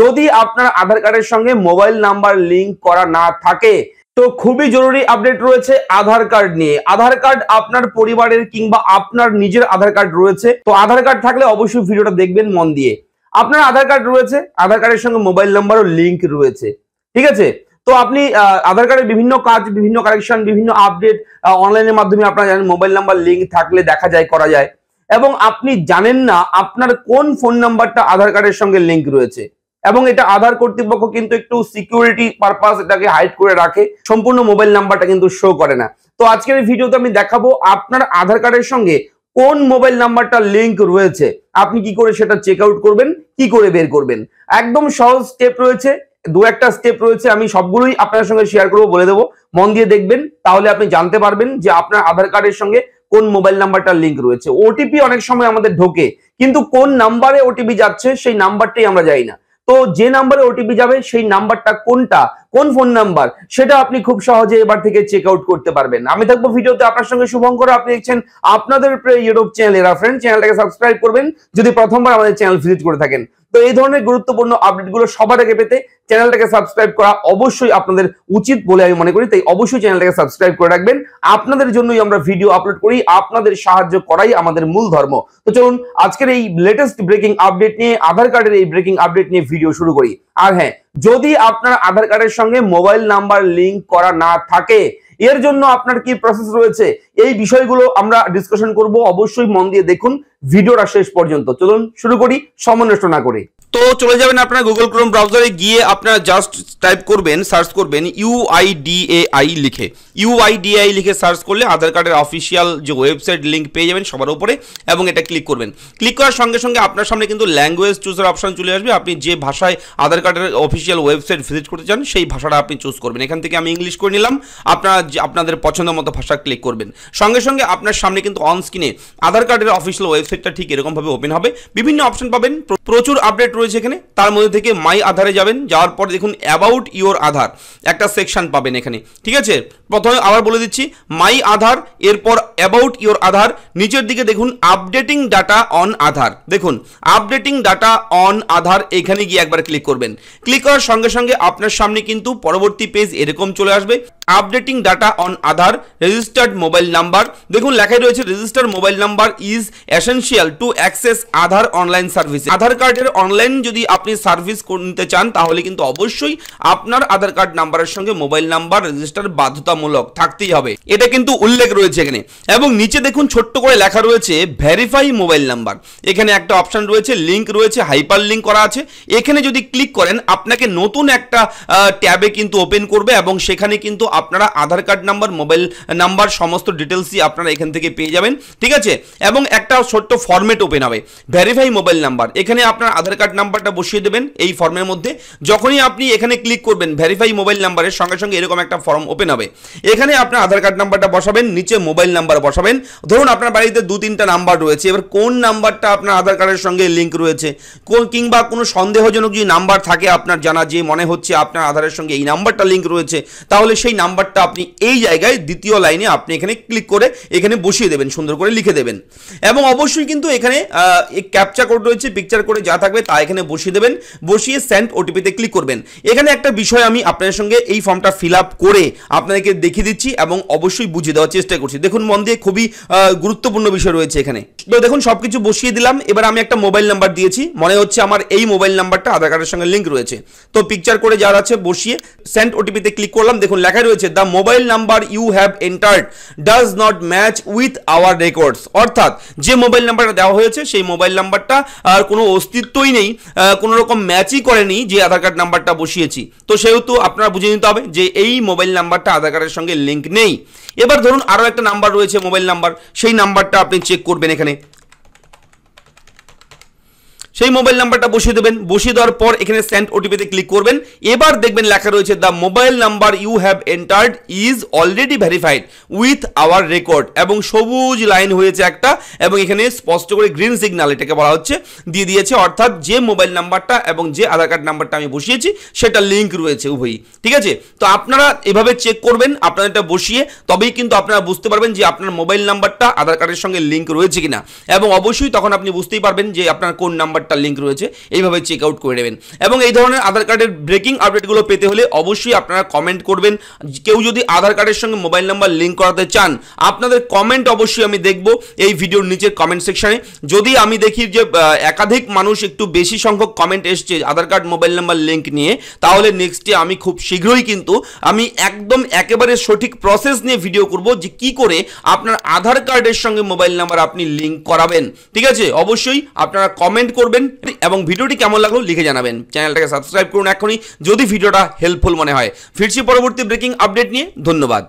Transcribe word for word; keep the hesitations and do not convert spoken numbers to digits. যদি আপনার আধার কার্ডের সঙ্গে মোবাইল নাম্বার লিংক করা না থাকে তো খুবই জরুরি আপডেট রয়েছে আধার কার্ড নিয়ে। আধার কার্ড আপনার পরিবারের কিংবা আপনার নিজের আধার কার্ড রয়েছে, তো আধার কার্ড থাকলে অবশ্যই ভিডিওটা দেখবেন মন দিয়ে। আপনার আধার কার্ড রয়েছে, আধার কার্ডের সঙ্গে মোবাইল নাম্বারও লিংক রয়েছে, ঠিক আছে। তো আপনি আধার কার্ডের বিভিন্ন কাজ, বিভিন্ন কারেকশন, বিভিন্ন আপডেট অনলাইনের মাধ্যমে আপনারা জানেন মোবাইল নাম্বার লিংক থাকলে দেখা যায়, করা যায়। এবং আপনি জানেন না আপনার কোন ফোন নাম্বারটা আধার কার্ডের সঙ্গে লিংক রয়েছে, এবং এটা আধার কর্তৃপক্ষ কিন্তু একটু সিকিউরিটি পারপাস এটাকে হাইড করে রাখে, সম্পূর্ণ মোবাইল নাম্বারটা কিন্তু শো করে না। তো আজকের এই ভিডিওতে আমি দেখাবো আপনার আধার কার্ডের সঙ্গে কোন মোবাইল নাম্বারটা লিংক রয়েছে, আপনি কি করে সেটা চেক আউট করবেন, কি করে বের করবেন। একদম সহজ স্টেপ রয়েছে, দু একটা স্টেপ রয়েছে, আমি সবগুলোই আপনার সঙ্গে শেয়ার করবো, বলে দেবো, মন দিয়ে দেখবেন, তাহলে আপনি জানতে পারবেন যে আপনার আধার কার্ডের সঙ্গে কোন মোবাইল নাম্বারটা লিংক রয়েছে। ওটিপি অনেক সময় আমাদের ঢোকে, কিন্তু কোন নাম্বারে ওটিপি যাচ্ছে সেই নাম্বারটাই আমরা জানি না। তো যে নাম্বারে ওটিপি যাবে সেই নাম্বারটা কোনটা, কোন ফোন নাম্বার, সেটা আপনি খুব সহজে এবার থেকে চেক আউট করতে পারবেন। আমি থাকবো ভিডিওতে আপনার সঙ্গে শুভঙ্কর, আপনি দেখছেন আপনাদের ইউটিউব চ্যানেল এরা ফ্রেন্ড, চ্যানেলটাকে সাবস্ক্রাইব করবেন যদি প্রথমবার আমাদের চ্যানেল ভিজিট করে থাকেন। তো এই ধরনের গুরুত্বপূর্ণ আপডেটগুলো সবার আগে পেতে চ্যানেলটাকে সাবস্ক্রাইব করা অবশ্যই আপনাদের উচিত বলে আমি মনে করি, তাই অবশ্যই চ্যানেলটাকে সাবস্ক্রাইব করে রাখবেন। আপনাদের জন্যই আমরা ভিডিও আপলোড করি, আপনাদের সাহায্য করাই আমাদের মূল ধর্ম। তো চলুন আজকের এই লেটেস্ট ব্রেকিং আপডেট নিয়ে, আধার কার্ডের এই ব্রেকিং আপডেট নিয়ে ভিডিও শুরু করি। আর হ্যাঁ, যদি আপনার আধার কার্ডের সঙ্গে মোবাইল নাম্বার লিংক করা না থাকে, এর জন্য আপনার কি প্রসেস রয়েছে, এই বিষয়গুলো আমরা ডিসকাশন করব। অবশ্যই মন দিয়ে দেখুন ভিডিওটা শেষ পর্যন্ত। চলুন শুরু করি সময় নষ্ট না করে। তো চলে যাবেন আপনার গুগল ক্রোম ব্রাউজারে, গিয়ে আপনারা জাস্ট টাইপ করবেন, সার্চ করবেন ইউআইডিএআই লিখে। ইউআইডিএআই লিখে সার্চ করলে আধার কার্ডের অফিসিয়াল যে ওয়েবসাইট লিঙ্ক পেয়ে যাবেন সবার উপরে, এবং এটা ক্লিক করবেন। ক্লিক করার সঙ্গে সঙ্গে আপনার সামনে কিন্তু ল্যাঙ্গুয়েজ চুজার অপশন চলে আসবে। আপনি যে ভাষায় আধার কার্ডের অফিসিয়াল ওয়েবসাইট ভিজিট করতে চান সেই ভাষাটা আপনি চুজ করবেন। এখান থেকে আমি ইংলিশ করে নিলাম, আপনারা আপনাদের পছন্দ মতো ভাষা ক্লিক করবেন। সঙ্গে সঙ্গে আপনার সামনে কিন্তু অন স্ক্রিনে আধার কার্ডের অফিসিয়াল ওয়েবসাইটটা ঠিক এরকমভাবে ওপেন হবে। বিভিন্ন অপশন পাবেন, প্রচুর আপডেট রয়েছে এখানে। তার মধ্যে থেকে মাই আধারে যাবেন, যাওয়ার পর দেখুন অ্যাবাউট ইওর আধার একটা সেকশন পাবেন এখানে, ঠিক আছে। প্রথমে আবার বলে দিচ্ছি, মাই আধার, এরপর অ্যাবাউট ইওর আধার, নিচের দিকে দেখুন আপডেটিং ডাটা অন আধার। দেখুন আপডেটিং ডাটা অন আধার, এখানে গিয়ে একবার ক্লিক করবেন। ক্লিক করার সঙ্গে সঙ্গে আপনার সামনে কিন্তু পরবর্তী পেজ এরকম চলে আসবে, updating data on Aadhaar, registered mobile number. দেখুন লেখাই রয়েছে registered mobile number is essential to access Aadhaar online service. Aadhaar কার্ডের অনলাইন যদি আপনি সার্ভিস নিতে চান তাহলে কিন্তু অবশ্যই আপনার আধার কার্ড নাম্বারের সঙ্গে মোবাইল নাম্বার রেজিস্টার বাধ্যতামূলক থাকতেই হবে, এটা কিন্তু উল্লেখ রয়েছে এখানে। এবং নিচে দেখুন ছোট্ট করে লেখা রয়েছে ভেরিফাই মোবাইল নাম্বার, এখানে একটা অপশন রয়েছে, লিঙ্ক রয়েছে, হাইপার লিঙ্ক করা আছে। এখানে যদি ক্লিক করেন আপনাকে নতুন একটা ট্যাবে কিন্তু ওপেন করবে, এবং সেখানে কিন্তু আপনারা Aadhaar card number, mobile number সমস্ত ডিটেলসই আপনারা এখান থেকে পেয়ে যাবেন, ঠিক আছে। এবং একটা ছোট্ট ফর্মেট ওপেন হবে, ভেরিফাই মোবাইল নাম্বার, এখানে আপনার আধার কার্ড নাম্বারটা বসিয়ে দেবেন এই ফর্মের মধ্যে। যখনই আপনি এখানে ক্লিক করবেন ভেরিফাই মোবাইল নাম্বারের সঙ্গে সঙ্গে এরকম একটা ফর্ম ওপেন হবে, এখানে আপনার আধার কার্ড নাম্বারটা বসাবেন, নিচে মোবাইল নাম্বার বসাবেন। ধরুন আপনার বাড়িতে দু তিনটা নাম্বার রয়েছে, এবার কোন নাম্বারটা আপনার আধার কার্ডের সঙ্গে লিঙ্ক রয়েছে, কোন কিংবা কোনো সন্দেহজনক যদি নাম্বার থাকে আপনার জানা, যে মনে হচ্ছে আপনার আধারের সঙ্গে এই নাম্বারটা লিঙ্ক রয়েছে, তাহলে সেই নাম্বারটা আপনি এই জায়গায় দ্বিতীয় লাইনে আপনি এখানে ক্লিক করে এখানে বসিয়ে দেবেন, সুন্দর করে লিখে দেবেন। এবং অবশ্যই কিন্তু এখানে ক্যাপচা কোড রয়েছে, পিকচার করে যা থাকবে তা এখানে বসিয়ে দেবেন, বসিয়ে সেন্ড ওটিপিতে ক্লিক করবেন। এখানে একটা বিষয় আমি আপনাদের সঙ্গে এই ফর্মটা ফিল আপ করে আপনাদেরকে দেখিয়ে দিচ্ছি এবং অবশ্যই বুঝিয়ে দেওয়ার চেষ্টা করছি। দেখুন মন দিয়ে, খুবই গুরুত্বপূর্ণ বিষয় রয়েছে এখানে। তো দেখুন সব কিছু বসিয়ে দিলাম, এবার আমি একটা মোবাইল নাম্বার দিয়েছি, মনে হচ্ছে আমার এই মোবাইল নাম্বারটা আধার কার্ডের সঙ্গে লিঙ্ক রয়েছে, তো পিকচার করে যার আছে বসিয়ে সেন্ড ওটিপিতে ক্লিক করলাম। দেখুন লেখা রয়েছে the mobile number you have entered does not match with our records, অর্থাৎ যে মোবাইল নাম্বারটা দেওয়া হয়েছে সেই মোবাইল নাম্বারটা আর কোনো অস্তিত্বই নেই, কোনো রকম ম্যাচই করেনি যে আধার কার্ড নাম্বারটা বসিয়েছি। তো সেহেতু আপনারা বুঝে নিতে হবে যে এই মোবাইল নাম্বারটা আধার কার্ডের সঙ্গে লিঙ্ক নেই। এবার ধরুন আরও একটা নাম্বার রয়েছে মোবাইল নাম্বার, সেই নাম্বারটা আপনি চেক করবেন এখানে, সেই মোবাইল নাম্বারটা বসিয়ে দেবেন। বসিয়ে দেওয়ার পর এখানে সেন্ড ওটিপিতে ক্লিক করবেন। এবার দেখবেন লেখা রয়েছে the mobile number you have entered is already verified with our record, এবং সবুজ লাইন হয়েছে একটা, এবং এখানে স্পষ্ট করে গ্রিন সিগন্যাল এটাকে বলা হচ্ছে দিয়ে দিয়েছে, অর্থাৎ যে মোবাইল নাম্বারটা এবং যে আধার কার্ড নাম্বারটা আমি বসিয়েছি সেটা লিঙ্ক রয়েছে উভয়ই, ঠিক আছে। তো আপনারা এভাবে চেক করবেন আপনাদেরটা বসিয়ে, তবেই কিন্তু আপনারা বুঝতে পারবেন যে আপনার মোবাইল নাম্বারটা আধার কার্ডের সঙ্গে লিঙ্ক রয়েছে কিনা, এবং অবশ্যই তখন আপনি বুঝতেই পারবেন যে আপনার কোন নাম্বার कार्डटार लिंक रही है ये चेकआउट कर देवें। आधार कार्डर ब्रेकिंग आपडेटगुलो पेते होले अवश्य आपनारा कमेंट करबें। केउ यदि आधार कार्डर संगे मोबाइल नम्बर लिंक कराते चान आपनादेर कमेंट अवश्य आमि देखबो एई भिडियोर नीचे कमेंट सेक्शने। यदि आमि देखी जे एकाधिक मानुष एकटु बेशी संख्यक कमेंट एसेछे Aadhaar card mobile number link निये ताहले नेक्स्ट डे आमि खूब शीघ्रई किन्तु आमि एकदम एकेबारे सठिक प्रसेस निये भिडियो करबो जे की करे आपनार आधार कार्डर संगे मोबाइल नम्बर आपनि लिंक कराबेन। ठीक आछे, अवश्यई आपनारा कमेंट करबेन एबं भिडियोटी केमन लागलो लिखे जानाबेन। চ্যানেলটাকে সাবস্ক্রাইব করুন এখনই যদি ভিডিওটা হেল্পফুল মনে হয়। ফিরছি পরবর্তী ব্রেকিং আপডেট নিয়ে। ধন্যবাদ।